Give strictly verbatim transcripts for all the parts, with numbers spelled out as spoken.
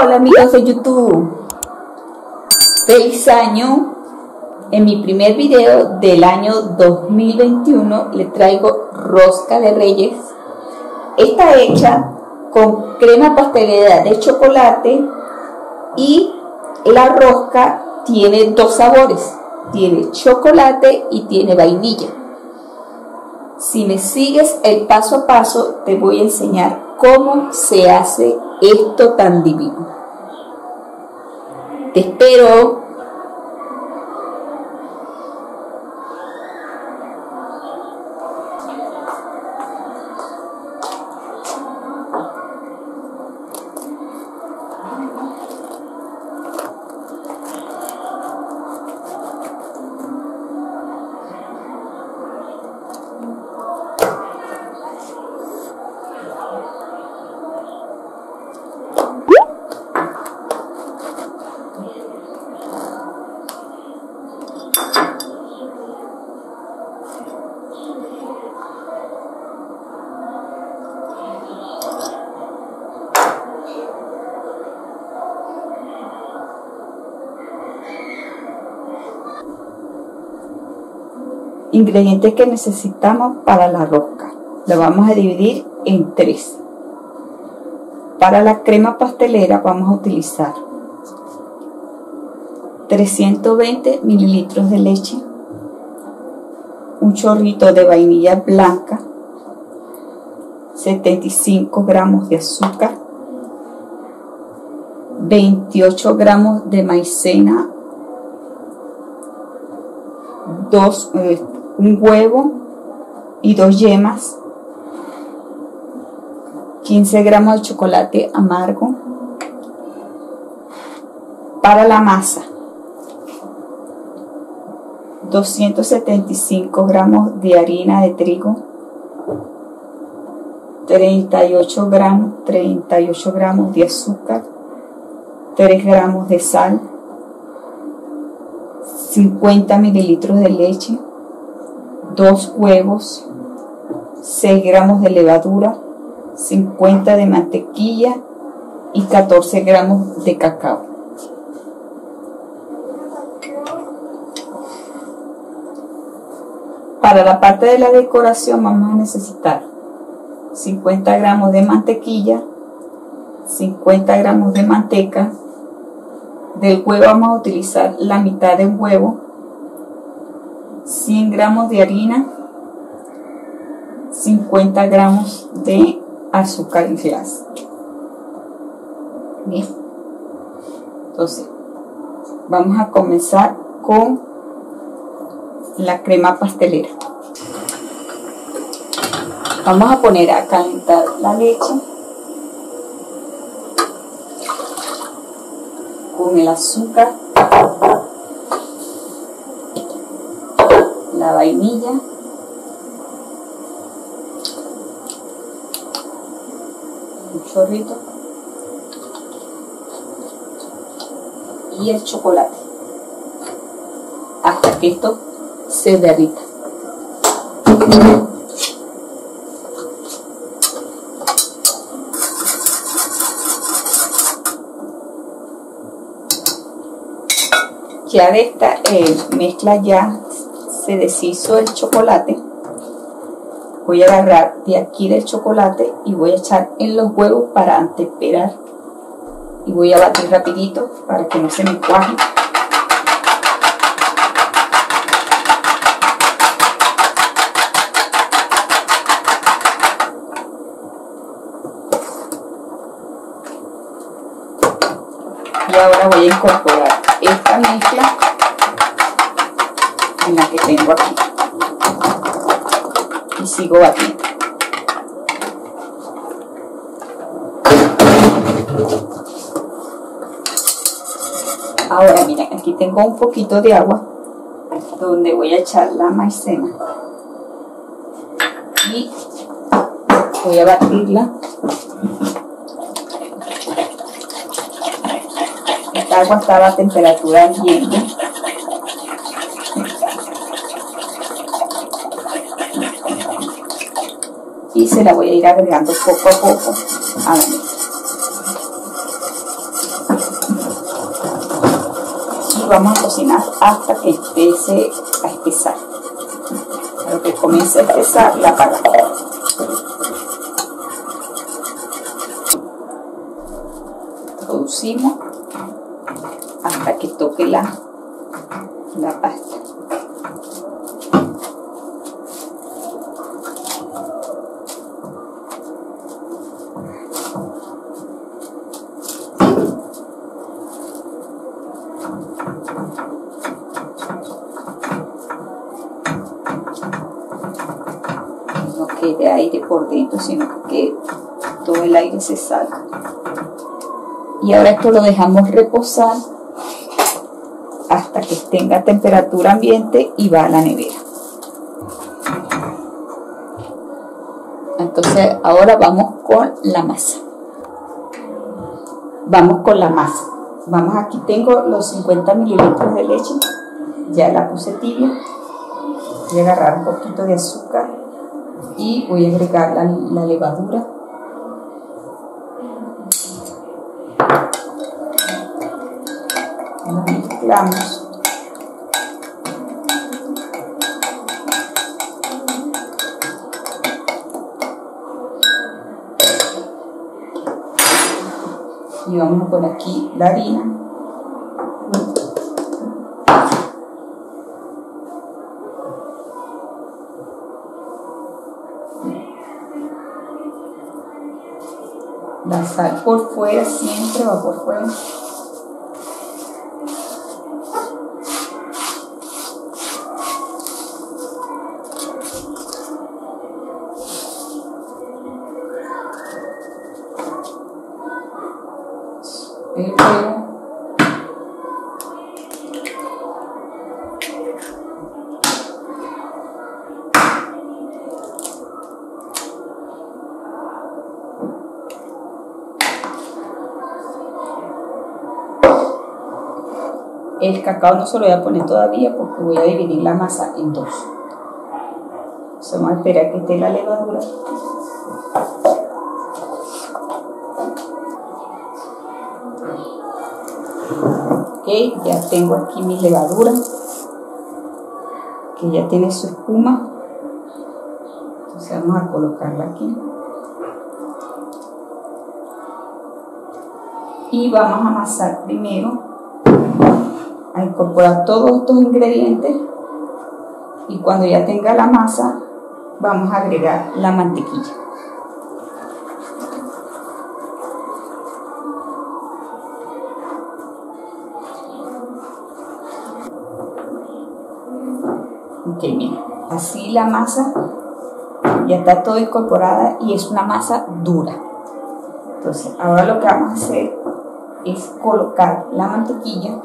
Hola amigos de YouTube, feliz año. En mi primer video del año dos mil veintiuno le traigo rosca de reyes. Está hecha con crema pastelera de chocolate y la rosca tiene dos sabores, tiene chocolate y tiene vainilla. Si me sigues el paso a paso te voy a enseñar cómo se hace esto tan divino. Te espero. Ingredientes que necesitamos para la rosca. La vamos a dividir en tres. Para la crema pastelera vamos a utilizar trescientos veinte mililitros de leche, un chorrito de vainilla blanca, setenta y cinco gramos de azúcar, veintiocho gramos de maicena, dos eh, un huevo y dos yemas, quince gramos de chocolate amargo. Para la masa, doscientos setenta y cinco gramos de harina de trigo, treinta y ocho gramos, treinta y ocho gramos de azúcar, tres gramos de sal, cincuenta mililitros de leche, dos huevos, seis gramos de levadura, cincuenta de mantequilla y catorce gramos de cacao. Para la parte de la decoración vamos a necesitar cincuenta gramos de mantequilla, cincuenta gramos de manteca. Del huevo vamos a utilizar la mitad de un huevo, cien gramos de harina, cincuenta gramos de azúcar en glas. Bien, entonces vamos a comenzar con la crema pastelera. Vamos a poner a calentar la leche con el azúcar, la vainilla, un chorrito y el chocolate hasta que esto se derrita. Ya de esta eh, mezcla ya se deshizo el chocolate. Voy a agarrar de aquí del chocolate y voy a echar en los huevos para atemperar y voy a batir rapidito para que no se me cuaje. Y ahora voy a incorporar esta mezcla en la que tengo aquí y sigo batiendo. Ahora mira, aquí tengo un poquito de agua donde voy a echar la maicena y voy a batirla. El agua estaba a temperatura ambiente. Y se la voy a ir agregando poco a poco a la mezcla. y vamos a cocinar hasta que empiece a espesar. Pero que comience a espesar, la apagamos. Producimos hasta que toque la, la pasta. No quede aire por dentro, sino que todo el aire se salga. Y ahora esto lo dejamos reposar hasta que tenga temperatura ambiente y va a la nevera. Entonces ahora vamos con la masa. Vamos con la masa. Vamos, aquí tengo los cincuenta mililitros de leche. Ya la puse tibia. Voy a agarrar un poquito de azúcar y voy a agregar la, la levadura. Lo mezclamos. Y vamos por aquí la harina. La sal por fuera, siempre va por fuera. El cacao no se lo voy a poner todavía porque voy a dividir la masa en dos. Entonces vamos a esperar que esté la levadura. Ok, ya tengo aquí mi levadura, que ya tiene su espuma. Entonces vamos a colocarla aquí. Y vamos a amasar primero, a incorporar todos estos ingredientes. Y cuando ya tenga la masa, vamos a agregar la mantequilla. Ok, bien, así la masa ya está toda incorporada y es una masa dura. Entonces ahora lo que vamos a hacer es colocar la mantequilla,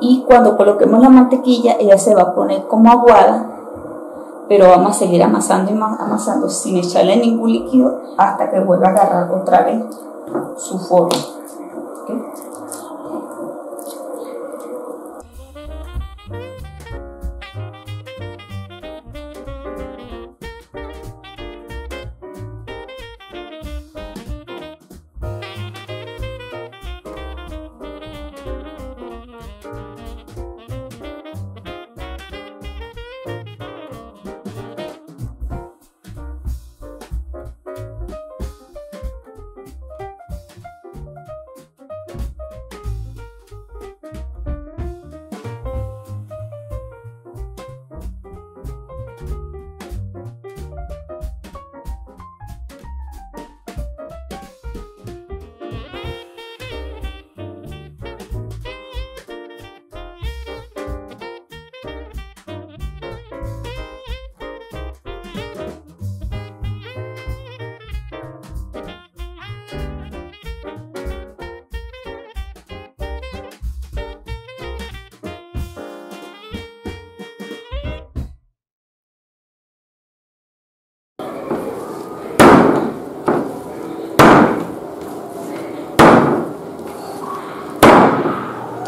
y cuando coloquemos la mantequilla ella se va a poner como aguada, pero vamos a seguir amasando y amasando sin echarle ningún líquido hasta que vuelva a agarrar otra vez su forma. ¿Okay?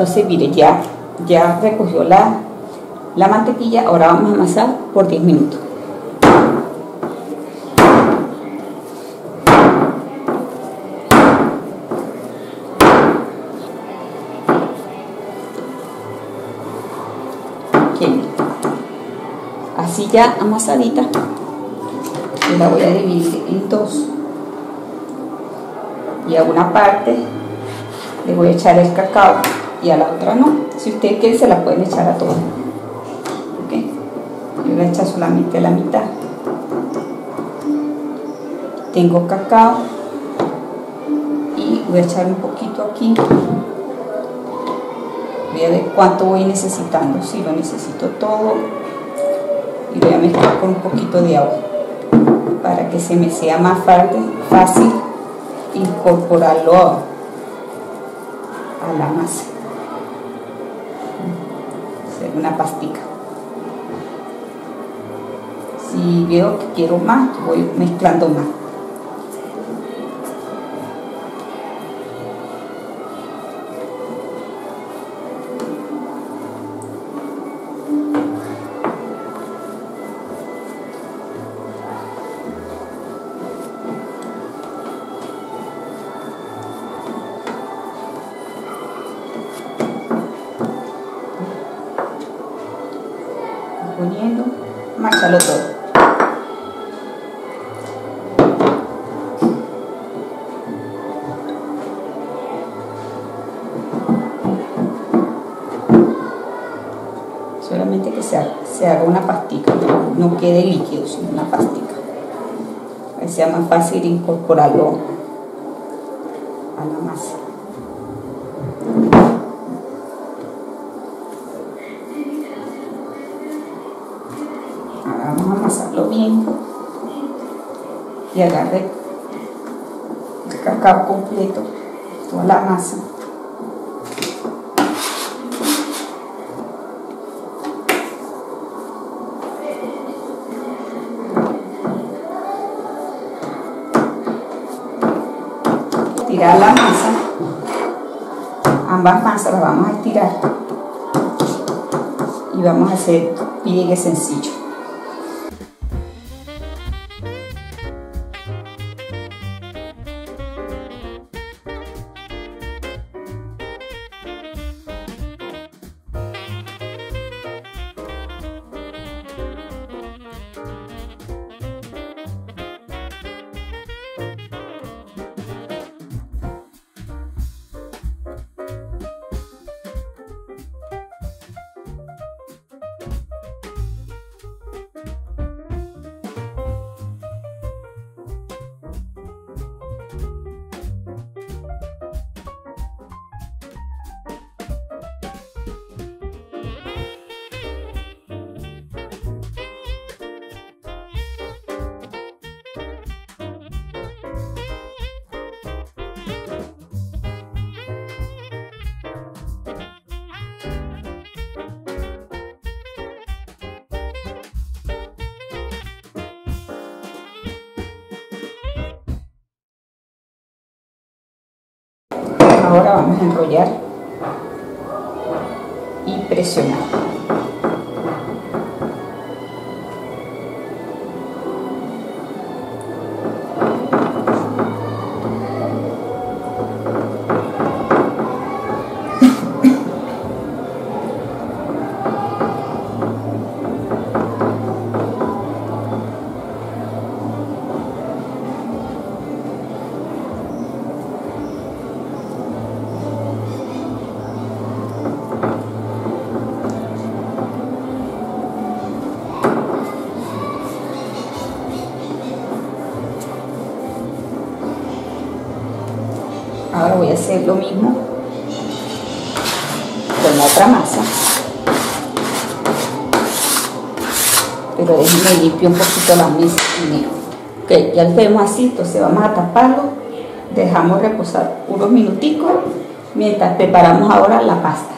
Entonces, mire, ya, ya recogió la, la mantequilla. Ahora vamos a amasar por diez minutos. aquí, así ya amasadita, y la voy a dividir en dos, y a una parte le voy a echar el cacao y a la otra no. Si ustedes quieren se la pueden echar a todas, ¿okay? Yo la echo solamente a la mitad. Tengo cacao y voy a echar un poquito aquí. Voy a ver cuánto voy necesitando, si lo necesito todo, y voy a mezclar con un poquito de agua para que se me sea más fácil incorporarlo a la masa, hacer una pastica. Si veo que quiero más, voy mezclando más. Poniendo, machalo todo. Solamente que se haga, se haga una pastica, no, no quede líquido, sino una pastica. Ahí sea más fácil incorporarlo a la masa. Vamos a amasarlo bien y agarre el cacao completo, toda la masa. Tirar la masa, ambas masas las vamos a estirar y vamos a hacer pliegue sencillo. Ahora vamos a enrollar y presionar. Ahora voy a hacer lo mismo con la otra masa, pero déjenme limpiar un poquito la mesa. Ok, ya lo tenemos así, entonces vamos a taparlo, dejamos reposar unos minuticos mientras preparamos ahora la pasta.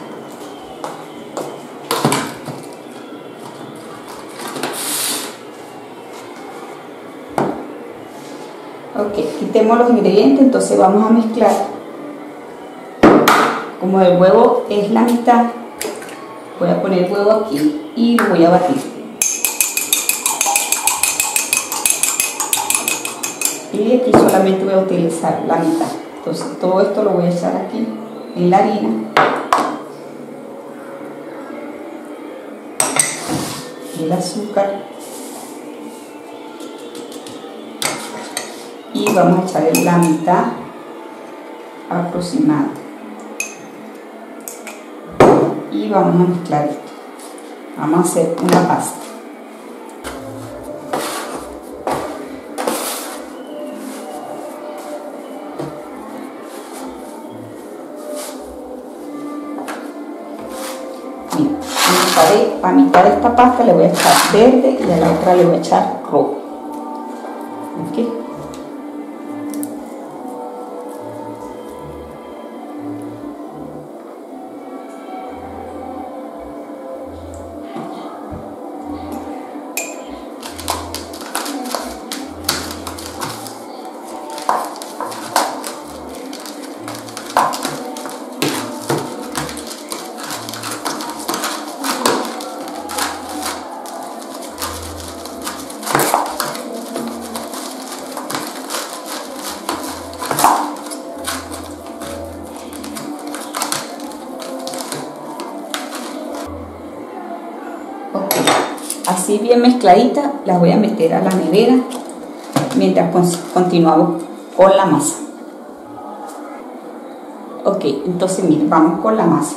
Ok, quitemos los ingredientes, entonces vamos a mezclar. Como el huevo es la mitad, voy a poner el huevo aquí y lo voy a batir. Y aquí solamente voy a utilizar la mitad. Entonces todo esto lo voy a echar aquí en la harina. el azúcar y vamos a echar la mitad aproximada y vamos a mezclar esto. Vamos a hacer una pasta. Bien, a mitad de esta pasta le voy a echar verde y a la otra le voy a echar rojo. ¿Okay? Así bien mezcladita, las voy a meter a la nevera mientras continuamos con la masa. Ok, entonces miren, vamos con la masa.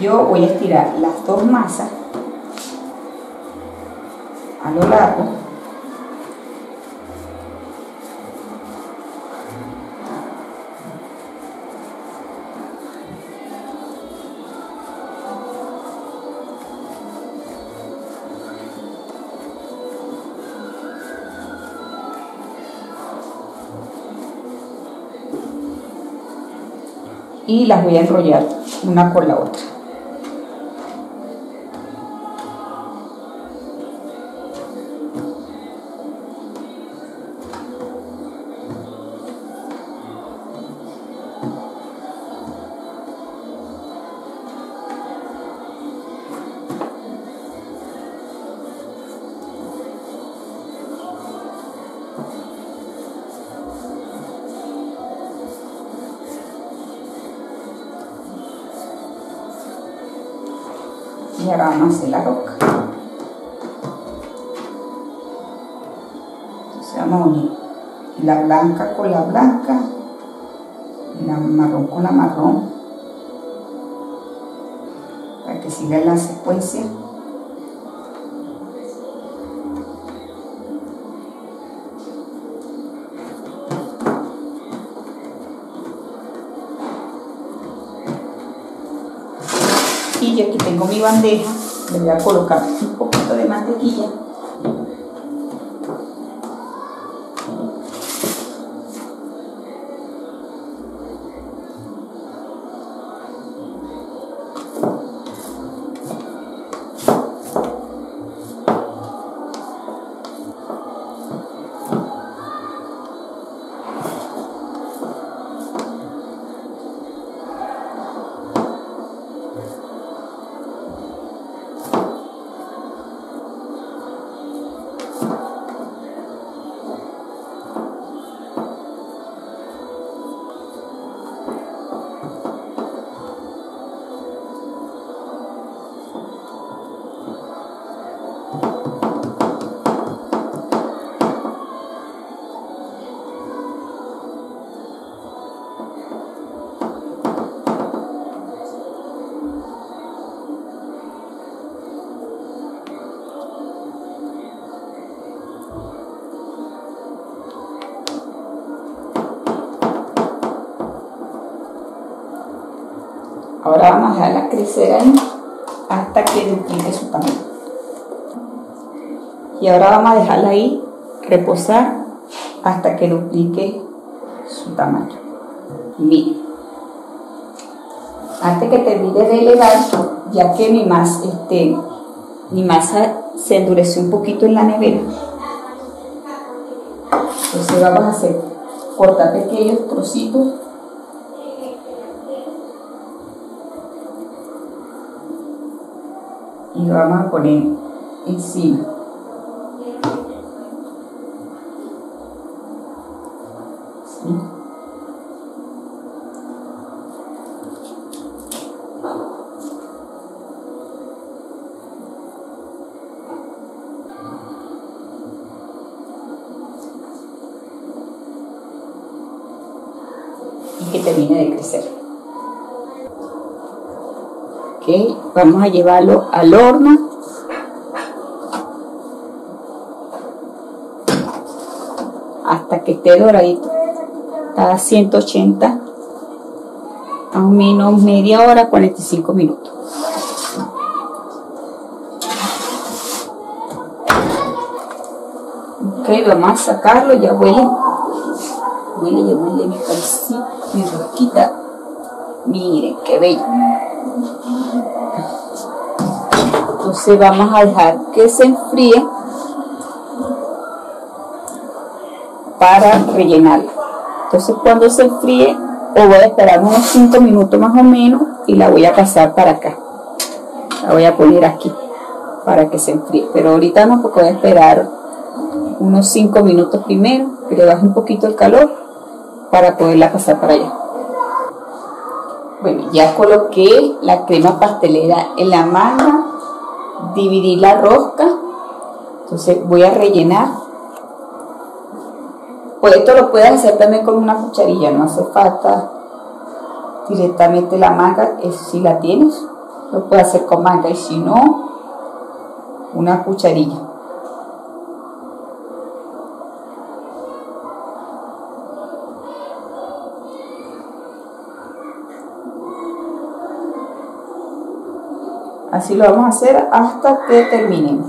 Yo voy a estirar las dos masas a lo largo y las voy a enrollar una con la otra. Y ahora vamos a hacer la rosca. Entonces vamos a unir la blanca con la blanca, la marrón con la marrón, para que siga la secuencia. Y yo aquí tengo mi bandeja, le voy a colocar un poquito de mantequilla . Ahora vamos a dejarla crecer ahí hasta que duplique su tamaño. Y ahora vamos a dejarla ahí reposar hasta que duplique su tamaño. Miren, antes que termine de elevar, ya que mi masa, este, mi masa se endureció un poquito en la nevera, entonces vamos a hacer cortar pequeños trocitos. Y lo vamos a poner encima. ¿Sí? y que termine de crecer. Okay, vamos a llevarlo al horno. Hasta que esté doradito. Está a ciento ochenta. Más o menos media hora, cuarenta y cinco minutos. Ok, vamos a sacarlo, ya huele. Huele, ya huele mi parecita, mi rosquita. Miren, qué bello. Entonces vamos a dejar que se enfríe para rellenarla. Entonces cuando se enfríe, o voy a esperar unos cinco minutos más o menos y la voy a pasar para acá. La voy a poner aquí para que se enfríe. Pero ahorita no, porque voy a esperar unos cinco minutos primero, que le baje un poquito el calor para poderla pasar para allá. Bueno, ya coloqué la crema pastelera en la manga, dividí la rosca, entonces voy a rellenar. Pues esto lo puedes hacer también con una cucharilla, no hace falta directamente la manga, eso si la tienes, lo puedes hacer con manga y si no, una cucharilla. Así lo vamos a hacer hasta que terminemos.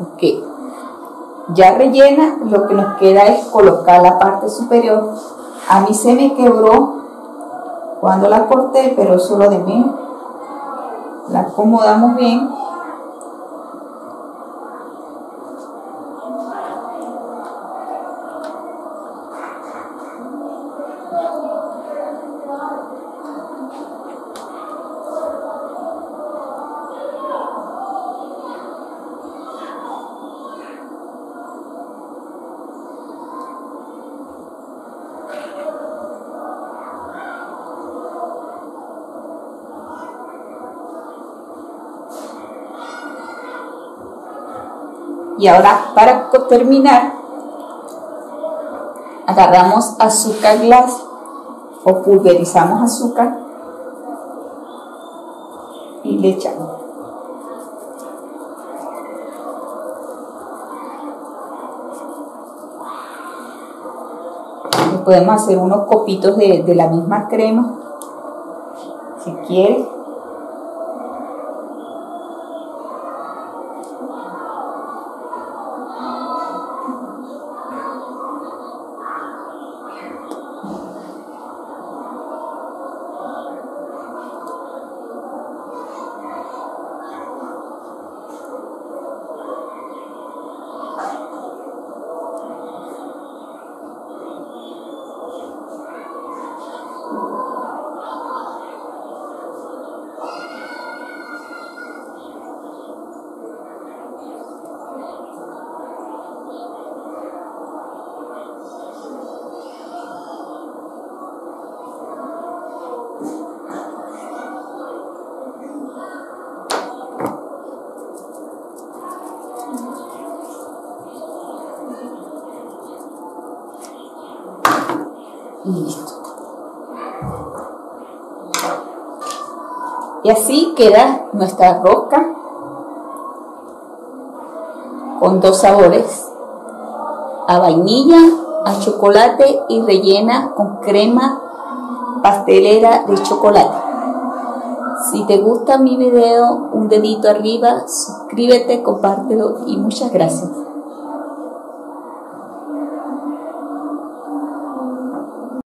Ok, ya rellena, lo que nos queda es colocar la parte superior. A mí se me quebró cuando la corté, pero eso lo de menos. La acomodamos bien. Y ahora, para terminar, agarramos azúcar glass o pulverizamos azúcar y le echamos. Y podemos hacer unos copitos de, de la misma crema, si quieres. Y listo. Y así queda nuestra rosca con dos sabores, a vainilla, a chocolate y rellena con crema pastelera de chocolate. Si te gusta mi video, un dedito arriba, suscríbete, compártelo y muchas gracias.